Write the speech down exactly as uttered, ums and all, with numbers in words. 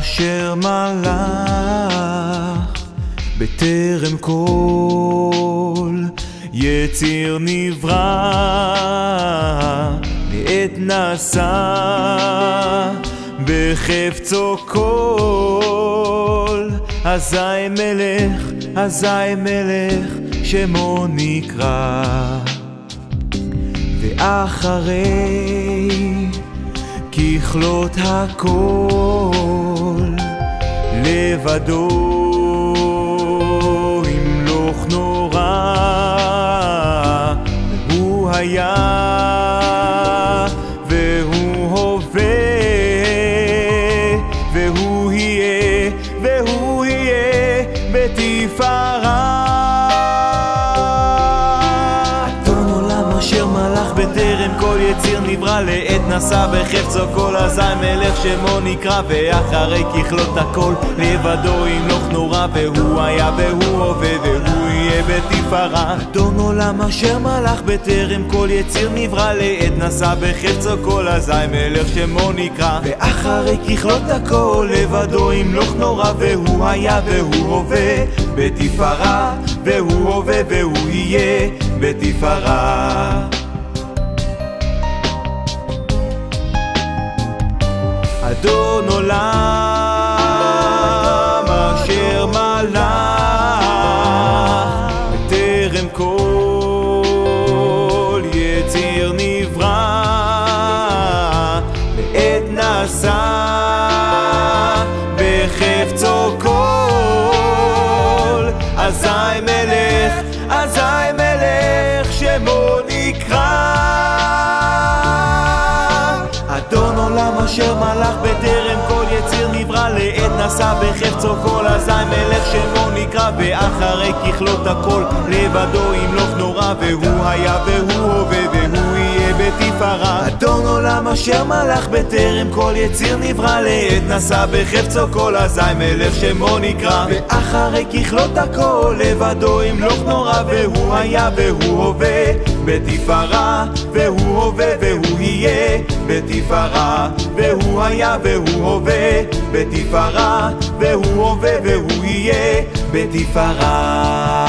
אשר מלך בטרם כל יציר נברא, לעת נעשה בחפצו כל. אזי מלך, אזי מלך שמו נקרא. ואחרי ככלות הכל לבדו ימלוך נורא, והוא היה והוא הווה והוא יהיה והוא יהיה בתפארה. בטרם כל יציר נברא, לעת נשא בחפצו כל. אזי מלך שמו נקרא, ואחרי ככלות הכל לבדו ימלוך נורא, והוא היה והוא הווה והוא יהיה בתפארה. אדון עולם אשר מלך בטרם כל יציר נברא, לעת נשא בחפצו כל. אזי מלך שמו נקרא, ואחרי ככלות הכל לבדו ימלוך נורא, והוא היה והוא הווה בתפארה, והוא הווה והוא יהיה בתפארה. אדון עולם אשר מלך בטרם כל יציר נברא, לעת נעשה בחפצו כל. אזי מלך, אזי מלך שמו נקרא. אדון עולם אשר מלך בטרם כל יציר נברא, לעת נשא בחפצו כל. אזי מלך שמו נקרא, ואחרי ככלות הכל לבדו ימלוך נורא, והוא היה והוא הווה והוא יהיה בתפארה. אדון עולם אשר מלך בטרם כל יציר נברא, לעת נשא בחפצו כל. אזי מלך שמו נקרא, ואחרי ככלות הכל לבדו ימלוך נורא, והוא היה והוא הווה בתפארה, והוא הווה והוא יהיה בתפארה. והוא היה והוא הווה בתפארה, והוא הווה והוא יהיה בתפארה.